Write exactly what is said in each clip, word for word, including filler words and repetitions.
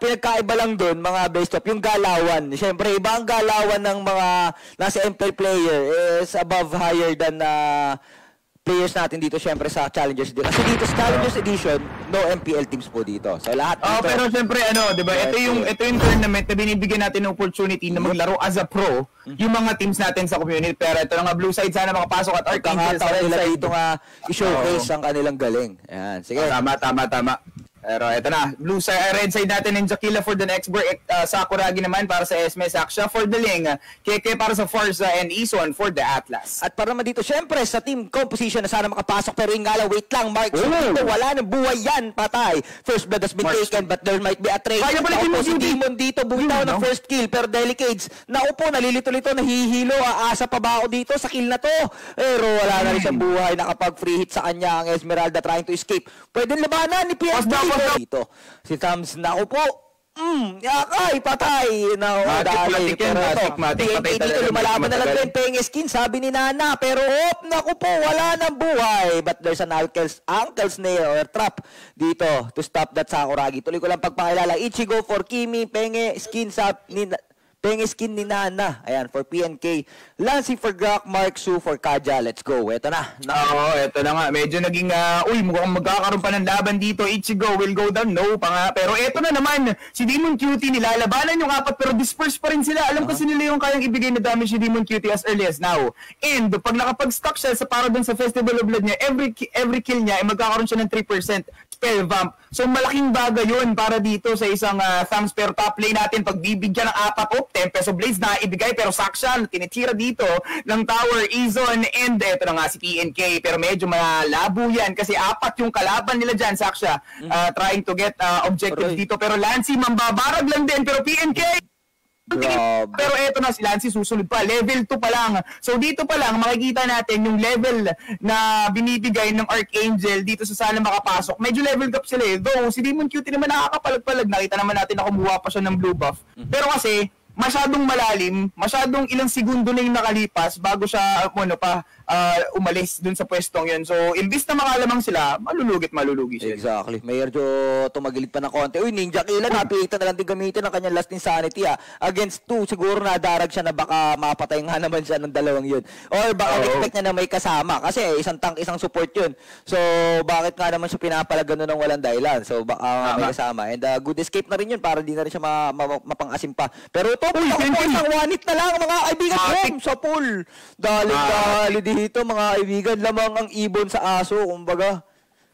pinagkaiba lang doon, mga best of, yung galawan. Siyempre, iba ang galawan ng mga nasa M P L player is above higher than uh, players natin dito, siyempre, sa Challengers Edition. Kasi dito sa Challengers Edition, no M P L teams po dito. So, lahat dito. Oh, pero siyempre, ano, diba, ito yung, ito yung tournament na binibigyan natin ng opportunity na maglaro as a pro yung mga teams natin sa community. Pero ito na nga, Blue Side, sana makapasok at Archangel sa red side. Dito nga, i-showcase ang kanilang galing. Ayan, sige. Tama, tama, tama. Pero ito na, blue side, uh, red side natin ng Jaquilla for the next break, uh, Sakuragi naman para sa S M S, Aksha for the Ling, uh, K K para sa Forza, and Eason for the Atlas. At para naman dito, syempre, sa team composition na sana makapasok, pero yung gala, wait lang, Mark Su, wala nang buhay yan, patay. First blood has been March taken, but there might be a trade. Kaya pala din mo si Demon dito, bumitaw ng first kill, pero Delicates, naupo, nalilito-lito, nahihilo, aasa pa ba ako dito sa kill na to? Pero wala na rin siyang buhay, nakapag-free hit sa kanya ang Esmeralda trying to escape. Pwede labanan ni P N K. Dito, si Tams na upo, mm, yakay, patay, no, dali, pero P N K dito, lumalaman na lang din, paying skin, sabi ni Nana, pero op, naku po, wala nang buhay, but there's an ankle snail or trap dito to stop that Sakuragi. Tuloy ko lang pagpakilala, Ichigo for Kimi, penge skin, sabi ni Nana. Peng skin ni Nana. Ayan, for P N K. Lancey for Gok, Mark Su for Kaja. Let's go. Ito na. na Oo, ito na nga. Medyo naging, uh, uy, mukhang magkakaroon pa ng laban dito. Ichigo will go down. No, pa nga. Pero ito na naman. Si Demon Cutie, nilalabanan yung apat pero disperse pa rin sila. Alam uh-huh. kasi nila yung kayang ibigay na damage si Demon Cutie as early as now. And pag nakapag-stop siya sa para dun sa Festival of Blood niya, every, every kill niya, eh, magkakaroon siya ng three percent spell vamp. So, malaking bagay yun para dito sa isang uh, thumbs pero top lane natin. Pag bibigyan ng apat, oh, Tempest of Blades na ibigay pero Saksha tinitira dito ng tower Eason and eto na nga si P N K pero medyo malabo yan kasi apat yung kalaban nila dyan. Saksha uh, trying to get uh, objectives dito pero Lancey mambabarag lang din pero P N K Grabe. Pero eto na si Lancey susunod pa, level two pa lang. So dito pa lang makikita natin yung level na binibigay ng Archangel dito sa sana makapasok. Medyo level up sila eh. Though si Demon Cutie naman nakakapalag-palag, nakita naman natin na kumuha pa siya ng blue buff. Pero kasi masyadong malalim, masyadong ilang segundo na yung nakalipas bago siya ano, pa, uh, umalis dun sa pwestong yun. So, imbis na makalamang sila, malulugit, malulugi siya. Exactly. Medyo tumagilid pa na konti. Uy, Ninja Kila, napilitan na lang din gamitin ang kanyang last insanity ha. Against two, siguro nadarag siya na baka mapatay nga naman siya ng dalawang yun. Or baka oh. expect niya na may kasama. Kasi isang tank, isang support yun. So, bakit nga naman siya pinapalagan nun ng walang dahilan? So, baka uh, may kasama. And uh, good escape na rin yun para di na rin siya ma ma ma mapang-asim pa. Pero ito, uy, ako po, isang one hit na lang mga kaibigan home sa pool. Dali-dali ah. dito mga kaibigan, lamang ang ibon sa aso, kumbaga.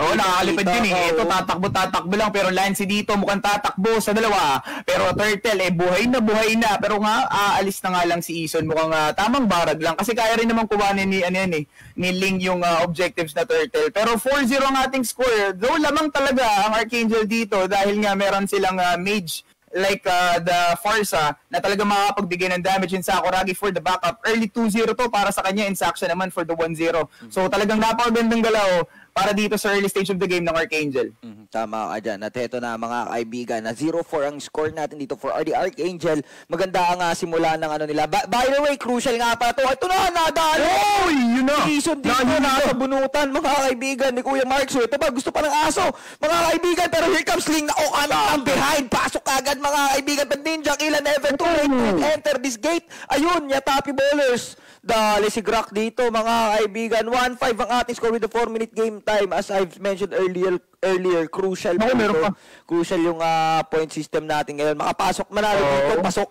Oo, oh, nakakalipad din eh. Ito, tatakbo-tatakbo lang. Pero Lancey dito, mukhang tatakbo sa dalawa. Pero Turtle, eh, buhay na, buhay na. Pero nga, aalis na nga lang si Eason. Mukhang uh, tamang barag lang. Kasi kaya rin naman kuwanin ni, ano yan eh, ni Ling yung uh, objectives na Turtle. Pero four zero ang ating score. Though lamang talaga ang Archangel dito dahil nga meron silang uh, mage like uh, the Farsa na talaga makapagbigay ng damage in Sakuragi for the backup. Early two zero to para sa kanya, in Saksha naman for the one zero. So talagang napakagandang galaw para dito sa early stage of the game ng Archangel. Mm-hmm. Tama ka dyan. At eto na mga kaibigan na zero four ang score natin dito for the Archangel. Maganda ang uh, simula ng ano nila. Ba by the way, crucial nga pa to. Ito na, nadaan! Oh, yun na! Reason dito na, nasa bunutan, mga kaibigan ni Kuya Mark. So, ito ba? Gusto pa ng aso, mga kaibigan. Pero here comes Ling na, oh, anong behind. Pasok agad, mga kaibigan. But Ninja Kila never too late to enter this gate. Ayun, yatapi bowlers. Dali si Grak dito, mga kaibigan. one five ang ating score with the four minute game time. As I've mentioned earlier, earlier crucial no, pa. Crucial yung uh, point system natin ngayon. Makapasok, manalo oh. dito, pasok.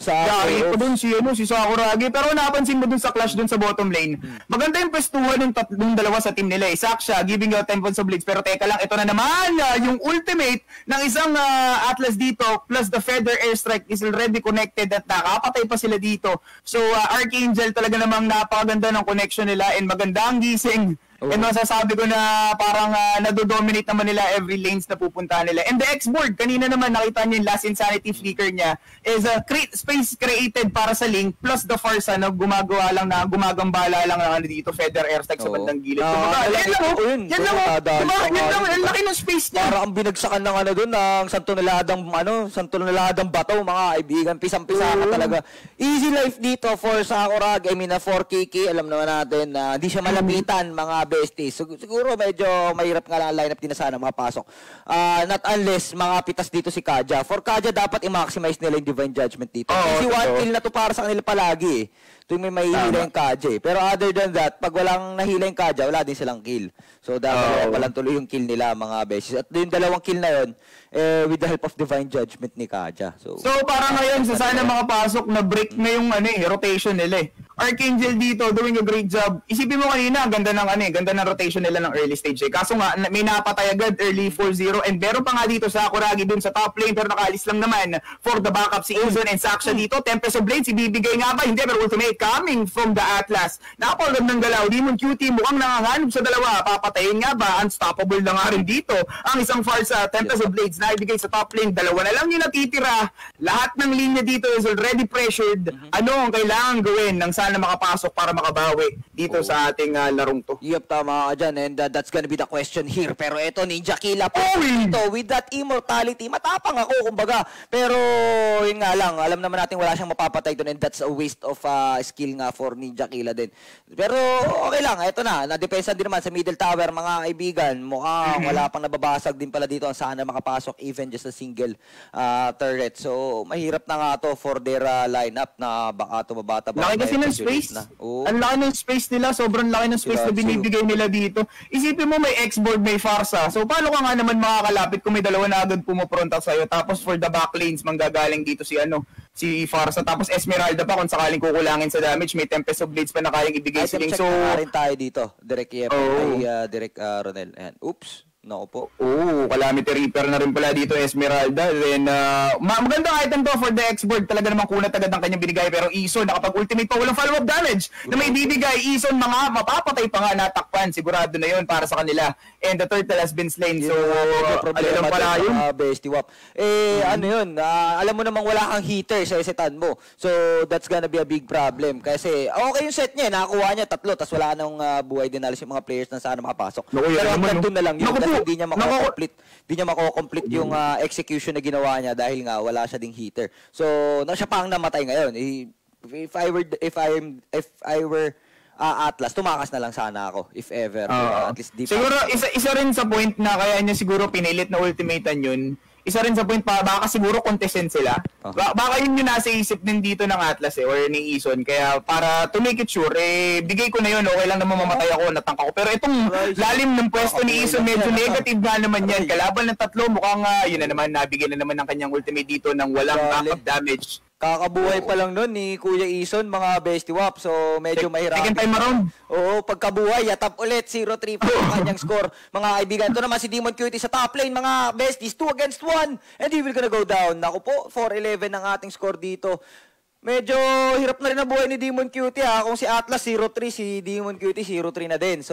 Dari pa dun si, ano, si Sakuragi. Pero napansin mo dun sa clash dun sa bottom lane, maganda yung pestuhan ng tatlong dalawa sa team nila eh. Saksha giving out Tempest of Blades. Pero teka lang, ito na naman uh, yung ultimate ng isang uh, Atlas dito plus the Feather Airstrike is already connected at nakapatay pa sila dito. So uh, Archangel talaga namang napakaganda ng connection nila and magandang gising. Oh. And masasabi ko na parang uh, nadodominate naman nila every lanes na pupuntahan nila. And the X-Board, kanina naman nakita niyo yung last insanity flicker niya is a create, space created para sa Link plus the Farsa na gumagawa lang na gumagambala lang na ano dito, Feather Airstrike oh. sa bandang gilid. Ah, yan lang o, yan lang o, yan lang ang laki ng space niya. Parang ang binagsakan ng ano doon, ng santunaladang, ano, santunaladang bato, mga kaibigan, pisang-pisa ka talaga. Easy life dito for Sakuragi, I mean, for Kiki, alam naman natin na uh, di siya malapitan, mga besties. So, siguro medyo mahirap nga lang line up din na sana makapasok. Uh, not unless makapitas dito si Kaja. For Kaja, dapat i-maximize nila yung Divine Judgment dito. Kasi oh, one kill na to para sa kanila palagi. Tuwing may mahihila yung Kaja. Pero other than that, pag walang nahila yung Kaja, wala din silang kill. So, dapat oh. palang tuloy yung kill nila mga besties. At yung dalawang kill na yun, eh, with the help of Divine Judgment ni Kaja. So, so para ngayon, sa sana makapasok na break na yung ano, eh, rotation nila eh. Archangel dito, doing a great job. Isipin mo kanina, ganda ng ano, ganda ng rotation nila ng early stage eh. Kaso nga, may napatay agad, early four zero. And meron pa nga dito sa Sakuragi dun sa top lane, pero nakaalis lang naman for the backup si Eason and Saksha dito. Tempest of Blades, ibibigay nga ba? Hindi, pero ultimate coming from the Atlas. Napolog ng galaw, Demon Cutie, mukhang nanganganib sa dalawa. Papatayin nga ba? Unstoppable na nga rin dito. Ang isang Farsa, Tempest of Blades, naibigay sa top lane. Dalawa na lang yung natitira. Lahat ng linya dito is already pressured. Ano ang kailangan gawin ng sana makapasok para makabawi dito oh. sa ating uh, larong to. Yep, tama ka dyan. And uh, that's gonna be the question here. Pero eto, Ninja Kila po oh, dito with that immortality. Matapang ako, kumbaga. Pero, yun nga lang, alam naman natin wala siyang mapapatay doon, and that's a waste of uh, skill nga for Ninja Kila din. Pero, okay lang. Eto na, nadepensa din naman sa middle tower, mga kaibigan. Mukha, mm-hmm. wala pang nababasag din pala dito ang sana makapasok even just a single uh, turret. So, mahirap na nga to for their uh, lineup na baka tumabata ba. Laki kasi ng space. Oh. Ang laki ng space nila. Sobrang laki ng space yeah, na binibigay nila dito. Isipin mo may X-Board, may Farsa. So, paano ka nga naman makakalapit kung may dalawa na agad pumapronta sa'yo? Tapos for the back lanes, manggagaling dito si ano, si Farsa. Tapos Esmeralda pa kung sakaling kukulangin sa damage. May Tempest of Blades pa na kaling ibigay si Ling. So, na rin tayo dito. Direct E F oh. uh, direct uh, Ronel. Ayan. Oops. No po. Oh, Calamity Reaper na rin pala dito Esmeralda. Then, uh, magandang item to for the X-Board. Talaga namang kunat agad ng kanyang binigay. Pero Eason, nakapag-ultimate pa, walang follow-up damage na may bibigay. Eason, mga mapapatay pa nga natakpan. Sigurado na yun para sa kanila. And the turtle has been slain. So, alilang pala yun. Uh, bestie wap. Eh, hmm. ano yun? Uh, alam mo namang wala kang heater sa isetan mo. So, that's gonna be a big problem. Kasi, okay yung set niya. Nakakuha niya tatlo. Tapos wala nang uh, buhay dinalis yung mga players na sana makapasok. No, pero ang no. na lang yun. No, hindi niya mako-complete, hindi niya mako-complete yung uh, execution na ginawa niya dahil nga wala siya ding heater. So, na siya pa ang namatay ngayon. If I were if I am if I were Uh, Atlas, tumakas na lang sana ako, if ever. Uh, uh, at least deep siguro, isa, isa rin sa point na kaya niya siguro pinilit na ultimatean yun, isa rin sa point pa, baka siguro contestant sila. Uh-huh. ba baka yun yung nasa isip din dito ng Atlas eh, or ni Eason. Kaya para to make it sure, eh, bigay ko na yun, okay lang na mamamatay ako, natangka ko. Pero itong right. lalim ng pwesto okay. ni Eason, medyo negative nga naman yan. Kalaban ng tatlo, mukhang uh, yun na naman, nabigyan na naman ng kanyang ultimate dito ng walang backup damage. Kakabuhay pa lang nun ni Kuya Eason, mga bestie wap. So, medyo mahirap. Second time around. Oo, pagkabuhay, yatap ulit. zero three four ang kanyang score. Mga kaibigan, ito naman si Demon Cutie sa top lane, mga besties. two against one. And he will gonna go down. Naku po, four eleven ang ating score dito. Medyo hirap na rin ang buhay ni Demon Cutie ha. Kung si Atlas zero three, si Demon Cutie zero three na din. So,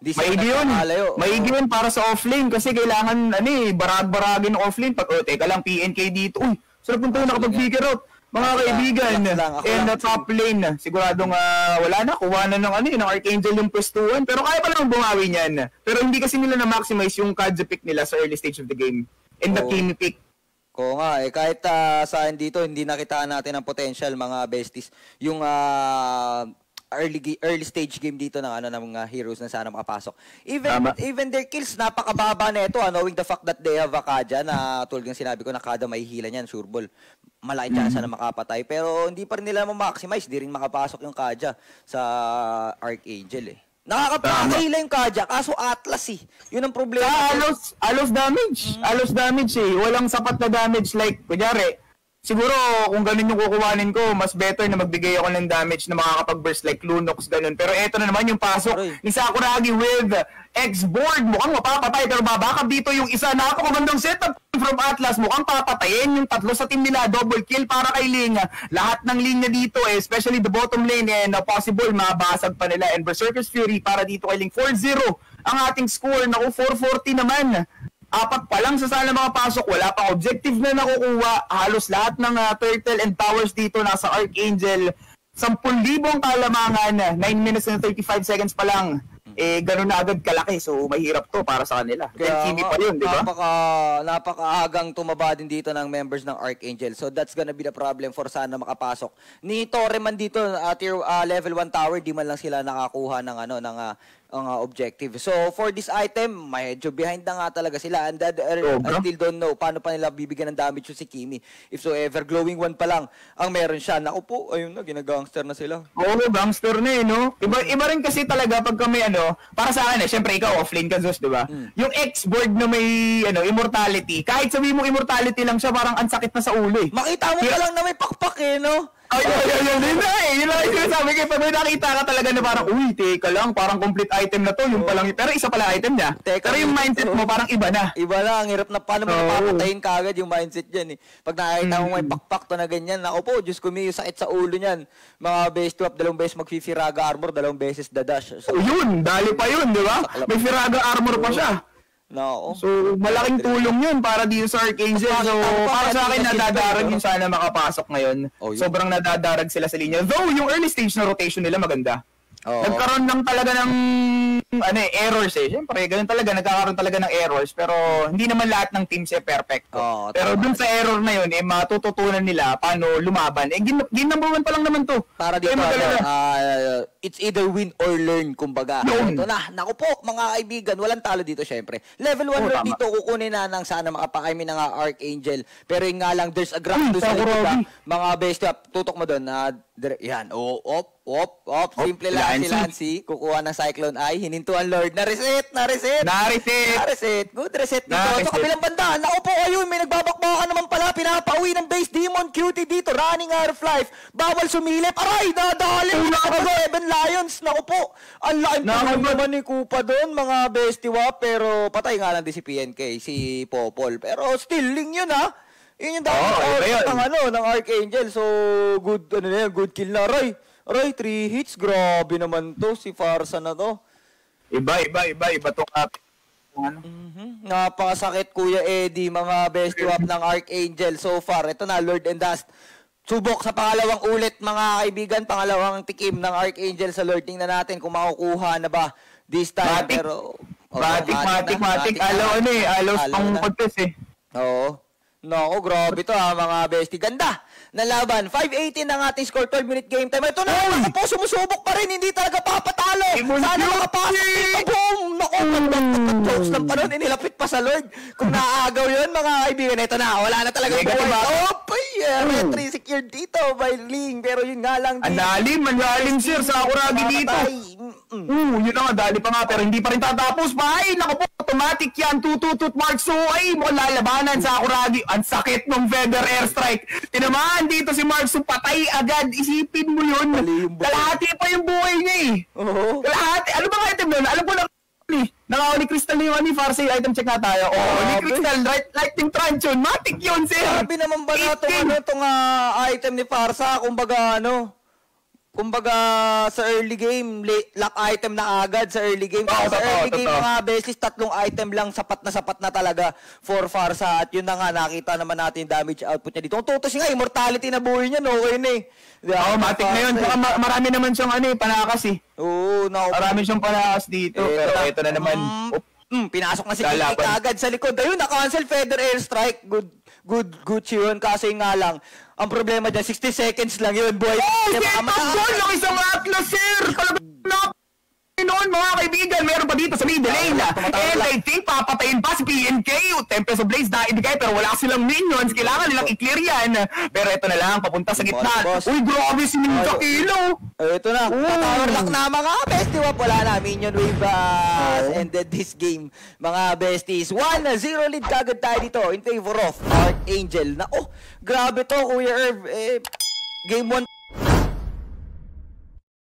maigi yun. Maigi yun para sa offlane. Kasi kailangan, ano eh, barag-baragin ng offlane. Pag, oh, teka lang, P N K dito. Uy, sarap ng tayo nakapag-figure out. Mga kaibigan, in the top lane, siguradong uh, wala na, kuha na ng, ano, ng Archangel yung pwestuhan. Pero kaya pa lang bumawi niyan. Pero hindi kasi nila na-maximize yung Kaja pick nila sa early stage of the game. And oh. the Kimi pick. Oo nga, eh, kahit uh, saan dito, hindi nakitaan natin ang potential, mga besties. Yung uh, early early stage game dito ng, ano, ng mga heroes na sana makapasok. Even, even their kills, napakababa na ito, knowing the fact that they have a Kaja na tulad ng sinabi ko na Kaja may hila niyan, sure ball. Malaking chance na makapatay. Pero hindi pa rin nila ma-maximize, di rin makapasok yung Kaja sa Archangel eh. Nakakapakahila yung Kaja, kaso Atlas eh. Yun ang problema. Ah, alos, alos damage. Mm. Alos damage eh. Walang sapat na damage. Like, kunyari, siguro kung ganun yung kukuhanin ko, mas better na magbigay ako ng damage na makakapag-burst like Lunox, ganun. Pero eto na naman yung pasok Aray. ni Sakuragi with X-Board. Mukhang mapapatay, pero babakap dito yung isa. Napakagandang setup from Atlas. Mukhang papatayin yung tatlo sa team nila. Double kill para kay Ling. Lahat ng linya dito, especially the bottom lane, and uh, possible mabasag pa nila. And Berserker's Fury para dito kay Ling. four zero ang ating score. Naku, four forty naman. Apat pa lang sa sana makapasok, wala pang objective na nakukuha. Halos lahat ng uh, turtle and towers dito nasa Archangel. ten thousand kalamangan, nine minutes and thirty-five seconds pa lang. Eh, ganun na agad kalaki. So, mahirap to para sa kanila. Kaya, Kimi pa yun, di ba? Napaka, napakaagang tumaba din dito ng members ng Archangel. So, that's gonna be the problem for sana makapasok. Ni Torre man dito, uh, tier, uh, level one tower, di man lang sila nakakuha ng, ano, ng uh, ang uh, objective. So, for this item, medyo behind na nga talaga sila. And that, uh, I still don't know paano pa nila bibigyan ng damage si Kimi. If so ever, glowing one pa lang ang meron siya. Naku po, ayun na, ginagangster na sila. Oo, gangster na eh, no? Iba, iba rin kasi talaga pag kami, ano, para sa akin eh, syempre ikaw offlane ka, Zeus, diba? Mm. Yung X-Board na may, ano, immortality, kahit sabihin mo immortality lang siya, parang ansakit na sa ulo eh. Makita mo yeah. ka lang na may pakpak eh, no? Ay, ay, ay, ay, yun na eh. Yun lang yung sinasabi kayo. Pag may nakita ka talaga na parang, uy, teka lang, parang complete item na to, yung oh. palang, pero isa pala item niya. Teka, pero yung mindset mo, parang iba na. Iba na, ang hirap na, paano mo oh. napapatayin ka agad yung mindset dyan eh. Pag nakakita mo mm. may pakpak to na ganyan, ako po, Diyos ko, may sakit sa ulo niyan. Mga base to up, dalawang beses magfifiraga armor, dalawang beses dadash. So, yun, dali pa yun, di ba? May firaga armor pa siya. No. So, malaking tulong yun para dito sa Archangel. So, para sa akin, nadadarag yung sana makapasok ngayon. Oh, sobrang nadadarag sila sa linya. Though, yung early stage na rotation nila maganda. Oh, nagkaroon lang talaga ng ano eh, errors eh. Siyempre, ganun talaga. Nagkakaroon talaga ng errors. Pero, hindi naman lahat ng teams eh perfecto. Oh, pero dun sa error na yun, eh, matututunan nila paano lumaban. Eh, game number one pa lang naman to. Para dito, eh, uh, it's either win or learn, kumbaga. Yun. Ito na. Naku po, mga kaibigan, walang talo dito, syempre. Level one oh, learn dito, kukunin na ng sana makapakaimi ng uh, Archangel. Pero yung nga lang, there's a graph doon sa likod. Mga best up, tutok mo doon. Uh, yan, oh, op. Op, op, simple op, lang si Lancey. Kukuha ng Cyclone Eye, hinintuan Lord. Na-reset, na-reset. Na-reset. Na-reset. Good reset dito. Sa kabilang banda, naku po, ayun, may nagbabakbakan naman pala. Pinapauwi ng base Demon Cutie dito. Running out of life. Bawal sumilip. Aray, nadali. Seven Lions. Naku po. Ang laking pangang naman ni Kupa doon, mga bestiwa. Pero patay nga lang din si P N K, si Popol. Pero still, Ling yun ha. Yun yung dahil ng ano, ng Archangel. So, good, ano na yun, good kill na, Ray. Aray, three hits. Grabe naman to. Si Farsa na to. Iba, iba, iba. Iba itong app. Mm-hmm. Napakasakit, Kuya Eddie. Mga best up ng Archangel so far. Ito na, Lord and Dust. Subok sa pangalawang ulit, mga kaibigan. Pangalawang tikim ng Archangel sa Lord. Tingnan natin kung makukuha na ba this time. Matik, pero, oh, matik, matik, matik. Alaw ano eh. Alaw pang contest eh. Oo. Naku, grabe to ha, mga bestie. Ganda na laban. five eighteen ang ating score, twelve minute game time. Ito na, oh! Naka po, sumusubok pa rin. Hindi talaga papatalo. Sana makapasok dito. Boom! Naku, close lang pa nun. Inilapit pa sa Lord. Kung naaagaw yun, mga kaibigan, ito na. Wala na talaga yung buhay. Opa! Retry secured dito by Ling. Pero yun nga lang. Analim, analim, sir. Sakuragi dito. Oo, yun na nga. Dali pa nga. Pero hindi pa rin tatapos. Ay, naku po. Automatic yan. Tututut, Mark Su. Ay, mukhang lalabanan. Sakuragi. Ang sakit ng Feather Airstrike. Tinamaan dito si Mark Su, patay agad. Isipin mo yun. Kalahati pa yung buhay niya eh. Oo. Kalahati. Ano ba item nun? Alam ko na eh. Naka ni Crystal na yun. Farsa yung item check na tayo. Oo. Oh, ni Crystal. Right, lightning truncheon. Matik yun sir. Sabi naman ba na itong ano, itong uh, item ni Farsa? Kumbaga ano? Kumbaga sa early game, lock item na agad sa early game. Oh, sa early game mga beses, tatlong item lang, sapat na sapat na talaga for Farsa. At yun na nga, nakita naman natin yung damage output niya dito. Ang tutos nga, immortality na buhay niya, no? Okay na eh. Oo, matik na yun. Saka marami naman siyang ano eh, panakas eh. Oo, naku. Marami siyang panakas dito. Pero ito na naman. Mm, pinasok na si Kika agad sa likod. Ayun, na-cancel Feather Airstrike. Good, good, good yun. Kasi nga lang, ang problema dyan, sixty seconds lang yun, boy. Oh, si Popol! Yung isang Atlas, sir! Talagang na-p***y noon, mga kaibigan. Meron pa dito sa middle lane. And I think, papatayin pa si P N K. Tempest of Blades na ibigay, pero wala silang minions. Kailangan nilang i-clear yan. Pero ito na lang, papunta sa gitna. Uy, grabe si Ninja Kila. Ito na. Tower lock na, mga bestiwa. Wala na. Minion wave has ended this game. Mga besties. one zero lead kagad tayo dito in favor of Archangel. Na, oh, grabe to, Kuya Irv. Game one.